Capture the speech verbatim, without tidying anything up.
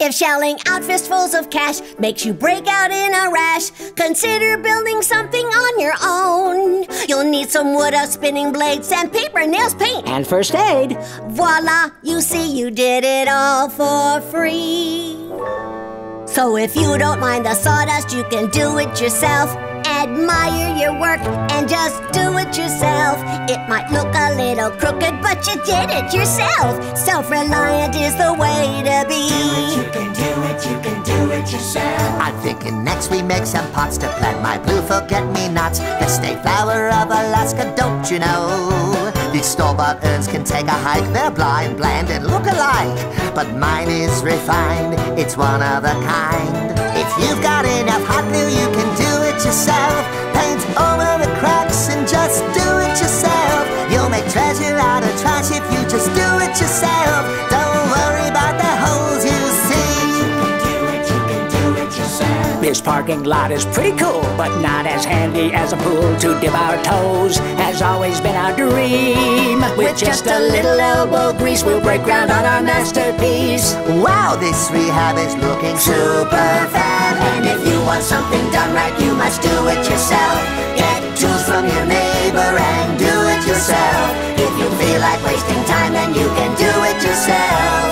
If shelling out fistfuls of cash makes you break out in a rash, consider building something on your own. You'll need some wood, a spinning blade, sandpaper, nails, paint, and first aid. Voila, you see you did it all for free. So if you don't mind the sawdust, you can do it yourself. Admire your work and just do it yourself. It might look a little crooked, but you did it yourself. Self-reliant is the way to be. Do it, you can do it, you can do it yourself. I'm thinking next we make some pots to plant my blue forget-me-nots, the state flower of Alaska, don't you know? These store-bought urns can take a hike. They're blind, bland, and look alike, but mine is refined. It's one of a kind. If you've got enough hot glue, you can do it yourself. Paint over the cracks and just do it yourself. You'll make treasure out of trash if you just do it yourself. Don't worry about the holes you see. You can do it, you can do it yourself. This parking lot is pretty cool, but not as handy as a pool to dip our toes. Has always been our dream. With just a little elbow grease, we'll break ground on our masterpiece. Wow, this rehab is looking super fab. And if you want something done right, you must do it yourself. Get tools from your neighbor and do it yourself. If you feel like wasting time, then you can do it yourself.